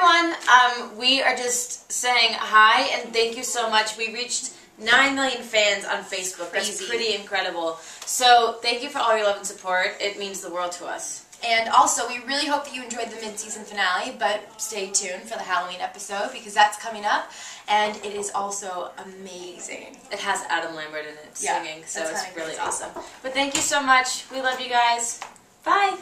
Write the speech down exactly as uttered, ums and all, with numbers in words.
everyone. Um, we are just saying hi and thank you so much. We reached nine million fans on Facebook. That's Easy. Pretty incredible. So thank you for all your love and support. It means the world to us. And also, we really hope that you enjoyed the mid-season finale, but stay tuned for the Halloween episode because that's coming up, and it is also amazing. It has Adam Lambert in it singing, yeah, so it's really awesome. But thank you so much. We love you guys. Bye.